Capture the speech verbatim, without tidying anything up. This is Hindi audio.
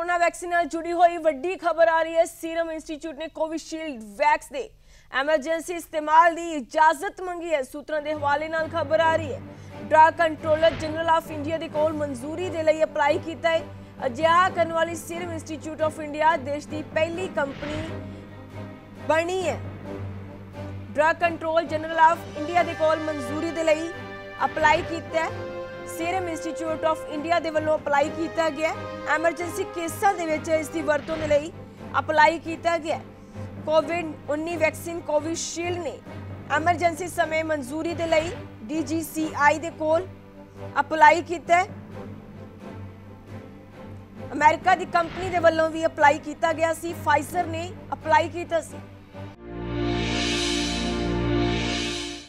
कोरोना वैक्सीन नाल जुड़ी हुई वड्डी खबर आ रही है। सीरम इंस्टीट्यूट ने कोविशील्ड वैक्स दे एमरजेंसी इस्तेमाल दी इजाजत मंगी है। सूत्रों के हवाले नाल खबर आ रही है। Drug controller general of India दे कोल मंजूरी दे लई अप्लाई कीता है। अजिहा करने वाली सीरम इंस्टीट्यूट ऑफ इंडिया देश की पहली कंपनी बनी है। Drug control general of India दे कोल मंजूरी दे लई अप्लाई कीता है। सीरम इंस्टीट्यूट ऑफ इंडिया दे वल्लों अप्लाई किया गया। एमरजेंसी केसां दे विच इस दी वरतों दे लई अप्लाई किया गया। कोविड उन्नीस वैक्सीन कोविशील्ड ने एमरजेंसी समय मंजूरी दे लई डी जी सी आई दे कोल अप्लाई किया है। अमेरिका दी कंपनी दे वल्लों भी अप्लाई किया गया सी। फाइजर ने अप्लाई किया सी।